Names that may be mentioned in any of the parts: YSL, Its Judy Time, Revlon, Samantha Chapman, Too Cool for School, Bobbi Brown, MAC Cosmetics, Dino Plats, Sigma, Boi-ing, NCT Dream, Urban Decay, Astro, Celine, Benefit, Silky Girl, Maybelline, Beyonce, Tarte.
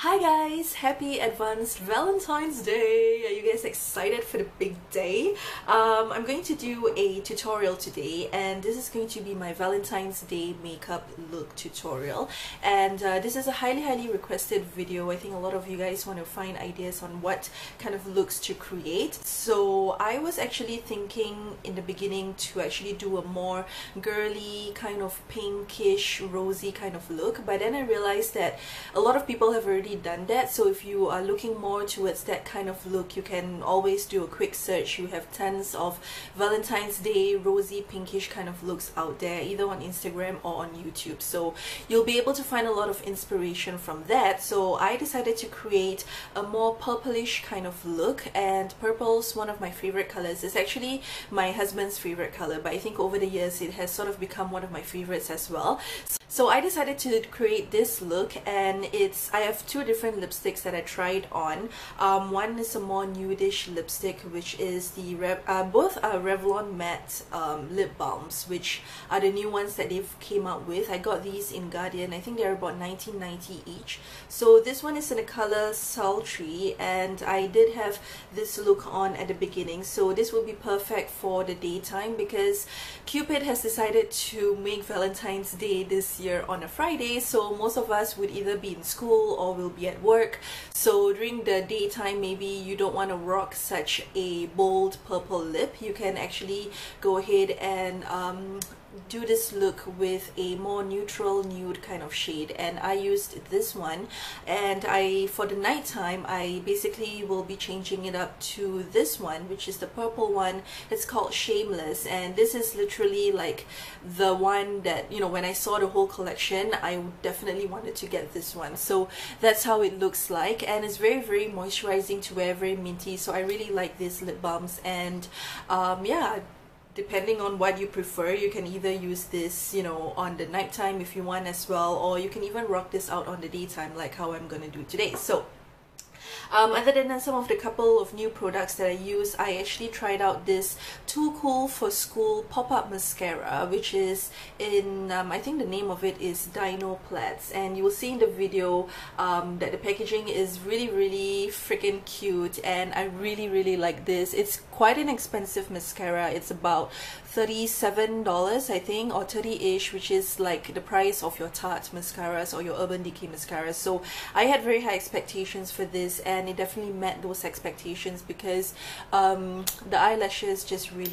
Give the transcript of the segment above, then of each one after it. Hi guys! Happy advanced Valentine's Day! Are you guys excited for the big day? I'm going to do a tutorial today, and this is going to be my Valentine's Day makeup look tutorial. And this is a highly requested video. I think a lot of you guys want to find ideas on what kind of looks to create. So I was actually thinking in the beginning to actually do a more girly kind of pinkish, rosy kind of look, but then I realized that a lot of people have already done that. So if you are looking more towards that kind of look, you can always do a quick search. You have tons of Valentine's Day rosy pinkish kind of looks out there, either on Instagram or on YouTube, so you'll be able to find a lot of inspiration from that. So I decided to create a more purplish kind of look, and purple's one of my favorite colors. It's actually my husband's favorite color, but I think over the years it has sort of become one of my favorites as well. So I decided to create this look, and I have two different lipsticks that I tried on. One is a more nudish lipstick, which is the both are Revlon matte lip balms, which are the new ones that they've came out with. I got these in Guardian. I think they're about $19.90 each. So this one is in the color Sultry, and I did have this look on at the beginning. So this will be perfect for the daytime, because Cupid has decided to make Valentine's Day this year on a Friday, so most of us would either be in school or will be at work. So during the daytime, maybe you don't want to rock such a bold purple lip. You can actually go ahead and do this look with a more neutral nude kind of shade, and I used this one. And for the nighttime, I basically will be changing it up to this one, which is the purple one. It's called Shameless, and this is literally like the one that, you know, when I saw the whole collection, I definitely wanted to get this one. So that's how it looks like, and it's very moisturizing to wear, very minty. So I really like these lip balms, and yeah, depending on what you prefer, you can either use this, you know, on the nighttime if you want as well, or you can even rock this out on the daytime, like how I'm gonna do today. So other than that, some of the couple of new products that I use, I actually tried out this Too Cool for School pop-up mascara, which is in, I think the name of it is Dino Plats, and you will see in the video that the packaging is really freaking cute, and I really like this. It's quite an expensive mascara. It's about $37, I think, or 30-ish, which is like the price of your Tarte mascaras or your Urban Decay mascaras. So I had very high expectations for this, and it definitely met those expectations, because the eyelashes just really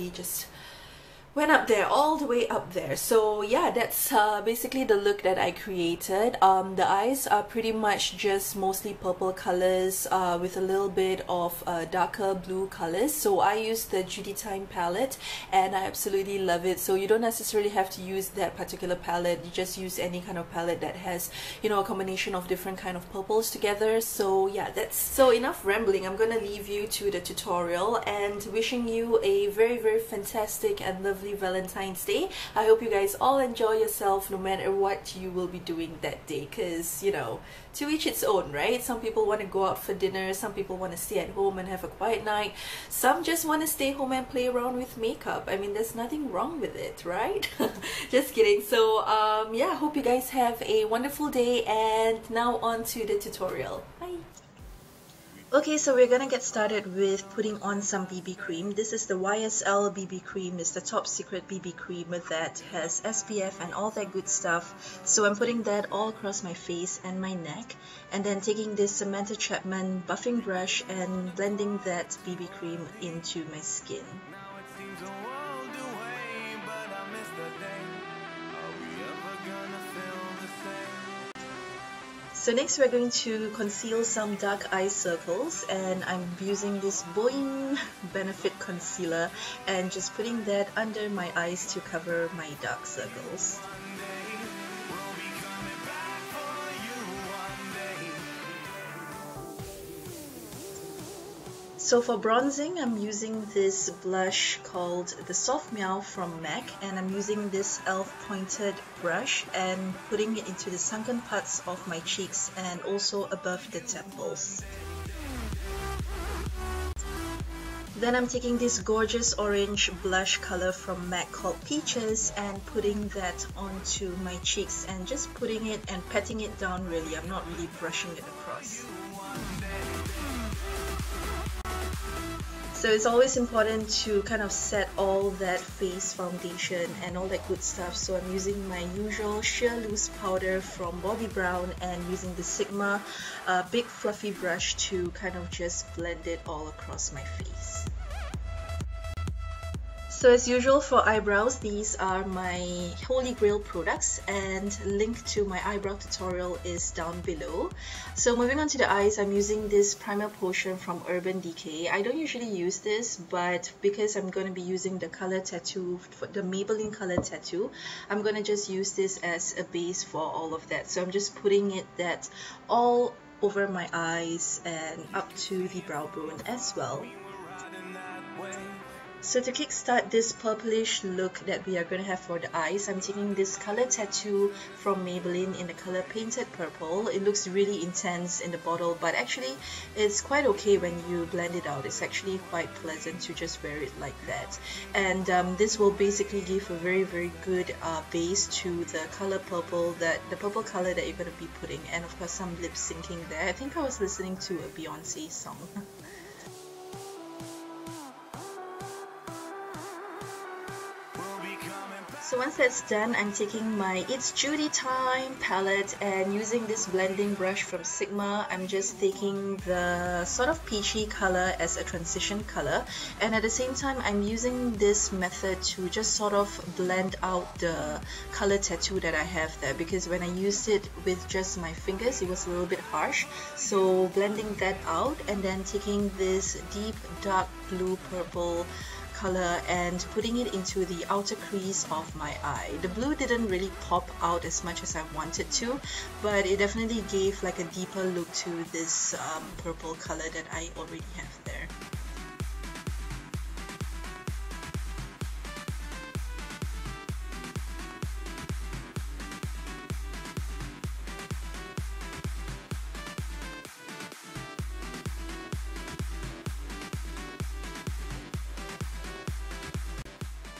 went up there, all the way up there. So yeah, that's basically the look that I created. The eyes are pretty much just mostly purple colors with a little bit of darker blue colors. So I used the Judy Time palette, and I absolutely love it. So you don't necessarily have to use that particular palette. You just use any kind of palette that has, you know, a combination of different kind of purples together. So yeah, that's so enough rambling. I'm gonna leave you to the tutorial, and wishing you a very fantastic and lovely Valentine's Day. I hope you guys all enjoy yourself no matter what you will be doing that day, because, you know, to each its own, right? Some people want to go out for dinner, some people want to stay at home and have a quiet night, some just want to stay home and play around with makeup. I mean, there's nothing wrong with it, right? Just kidding. So yeah, hope you guys have a wonderful day, and now on to the tutorial. Bye! Okay, so we're gonna get started with putting on some BB cream. This is the YSL BB cream. It's the top secret BB cream that has SPF and all that good stuff. So I'm putting that all across my face and my neck, and then taking this Samantha Chapman buffing brush and blending that BB cream into my skin. So next we're going to conceal some dark eye circles, and I'm using this Boi-ing Benefit concealer and just putting that under my eyes to cover my dark circles. So for bronzing, I'm using this blush called the Soft Meow from MAC, and I'm using this elf pointed brush and putting it into the sunken parts of my cheeks and also above the temples. Then I'm taking this gorgeous orange blush color from MAC called Peaches and putting that onto my cheeks and just putting it and patting it down really. I'm not really brushing it across. So it's always important to kind of set all that face foundation and all that good stuff. So I'm using my usual sheer loose powder from Bobbi Brown and using the Sigma big fluffy brush to kind of just blend it all across my face. So as usual for eyebrows, these are my holy grail products and link to my eyebrow tutorial is down below. So moving on to the eyes, I'm using this primer potion from Urban Decay. I don't usually use this, but because I'm going to be using the color tattoo, the Maybelline color tattoo, I'm going to just use this as a base for all of that. So I'm just putting it that all over my eyes and up to the brow bone as well. So to kickstart this purplish look that we are going to have for the eyes, I'm taking this color tattoo from Maybelline in the color Painted Purple. It looks really intense in the bottle, but actually it's quite okay when you blend it out. It's actually quite pleasant to just wear it like that. And this will basically give a very good base to the color purple, that the purple color that you're going to be putting, and of course some lip syncing there. I think I was listening to a Beyonce song. So once that's done, I'm taking my Its Judy Time palette and using this blending brush from Sigma, I'm just taking the sort of peachy color as a transition color, and at the same time I'm using this method to just sort of blend out the color tattoo that I have there, because when I used it with just my fingers it was a little bit harsh. So blending that out and then taking this deep dark blue purple color and putting it into the outer crease of my eye. The blue didn't really pop out as much as I wanted to, but it definitely gave like a deeper look to this purple color that I already have there.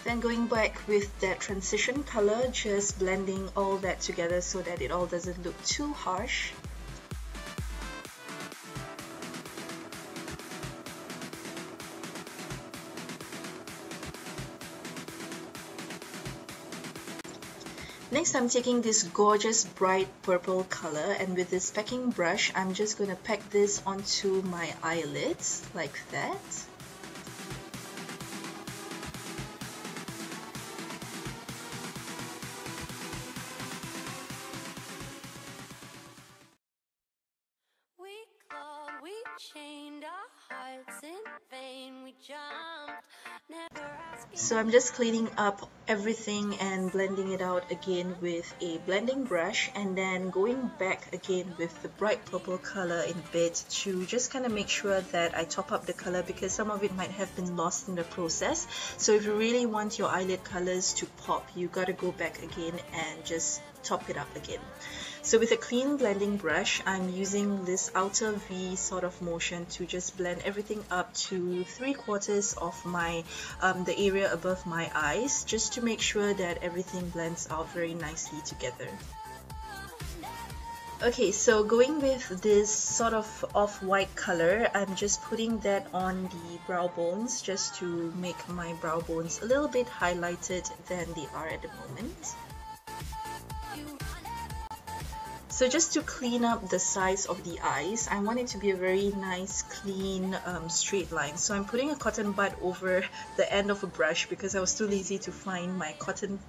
Then going back with that transition color, just blending all that together so that it all doesn't look too harsh. Next, I'm taking this gorgeous bright purple color and with this pecking brush, I'm just going to peck this onto my eyelids like that. So I'm just cleaning up everything and blending it out again with a blending brush and then going back again with the bright purple color in bed to just kind of make sure that I top up the color, because some of it might have been lost in the process. So if you really want your eyelid colors to pop, you gotta go back again and just top it up again. So with a clean blending brush, I'm using this outer V sort of motion to just blend everything up to 3/4 of my the area above my eyes, just to make sure that everything blends out very nicely together. Okay, so going with this sort of off-white color, I'm just putting that on the brow bones just to make my brow bones a little bit highlighted than they are at the moment. So just to clean up the sides of the eyes, I want it to be a very nice, clean, straight line. So I'm putting a cotton bud over the end of a brush because I was too lazy to find my cotton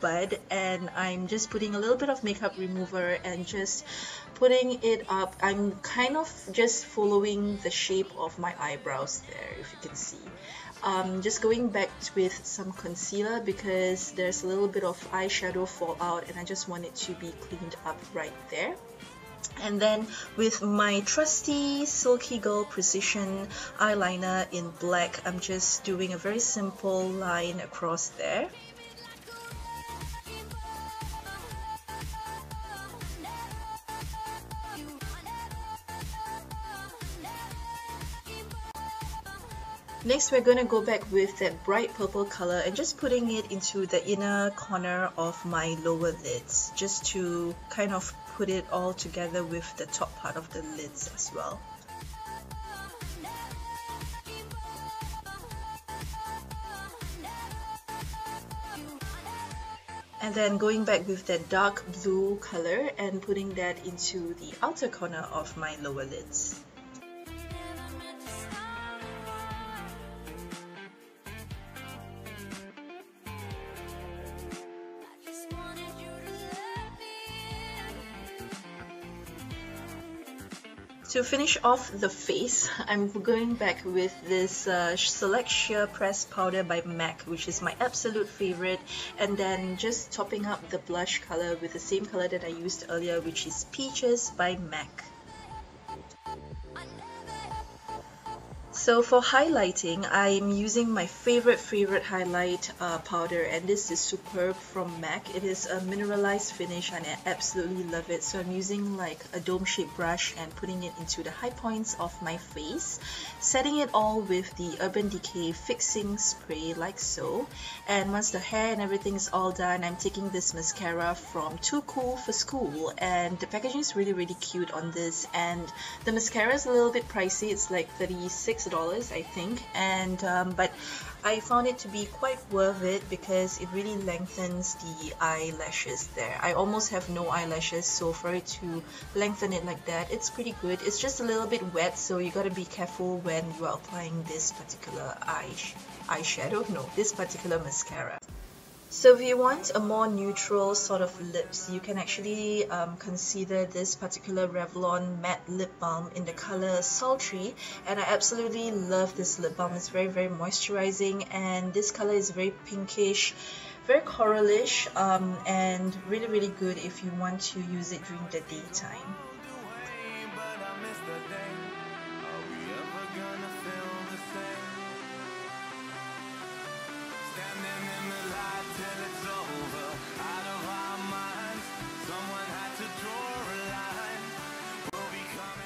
bud, and I'm just putting a little bit of makeup remover and just putting it up. I'm kind of just following the shape of my eyebrows there, if you can see. Just going back with some concealer because there's a little bit of eyeshadow fallout and I just want it to be cleaned up right there. And then with my trusty Silky Girl Precision eyeliner in black, I'm just doing a very simple line across there. Next, we're going to go back with that bright purple color and just putting it into the inner corner of my lower lids, just to kind of put it all together with the top part of the lids as well. And then going back with that dark blue color and putting that into the outer corner of my lower lids. To finish off the face, I'm going back with this Select Sheer Pressed Powder by MAC, which is my absolute favorite, and then just topping up the blush color with the same color that I used earlier, which is Peaches by MAC. So for highlighting, I'm using my favorite highlight powder, and this is Superb from MAC. It is a mineralized finish and I absolutely love it. So I'm using like a dome-shaped brush and putting it into the high points of my face, setting it all with the Urban Decay fixing spray like so. And once the hair and everything is all done, I'm taking this mascara from Too Cool for School, and the packaging is really cute on this, and the mascara is a little bit pricey. It's like $36, I think, and but I found it to be quite worth it because it really lengthens the eyelashes there. I almost have no eyelashes, so for it to lengthen it like that, it's pretty good. It's just a little bit wet, so you gotta be careful when you are applying this particular this particular mascara. So if you want a more neutral sort of lips, you can actually consider this particular Revlon matte lip balm in the color Sultry, and I absolutely love this lip balm. It's very moisturizing, and this color is very pinkish, very coralish, and really good if you want to use it during the daytime.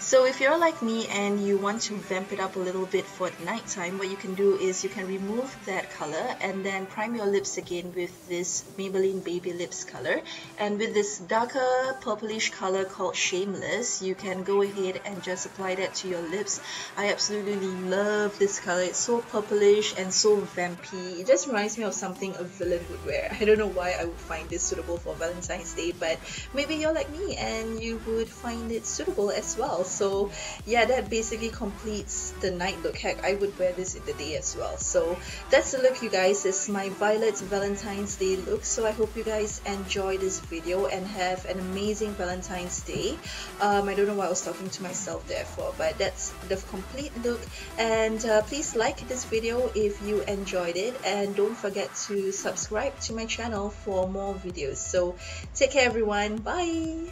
So if you're like me and you want to vamp it up a little bit for nighttime, what you can do is you can remove that color and then prime your lips again with this Maybelline Baby Lips color. And with this darker purplish color called Shameless, you can go ahead and just apply that to your lips. I absolutely love this color. It's so purplish and so vampy. It just reminds me of something a villain would wear. I don't know why I would find this suitable for Valentine's Day, but maybe you're like me and you would find it suitable as well. So yeah, that basically completes the night look. Heck, I would wear this in the day as well. So that's the look, you guys. It's my Violet Valentine's Day look. So I hope you guys enjoy this video and have an amazing Valentine's Day. I don't know why I was talking to myself there for, but that's the complete look. And please like this video if you enjoyed it, and don't forget to subscribe to my channel for more videos. So take care everyone. Bye!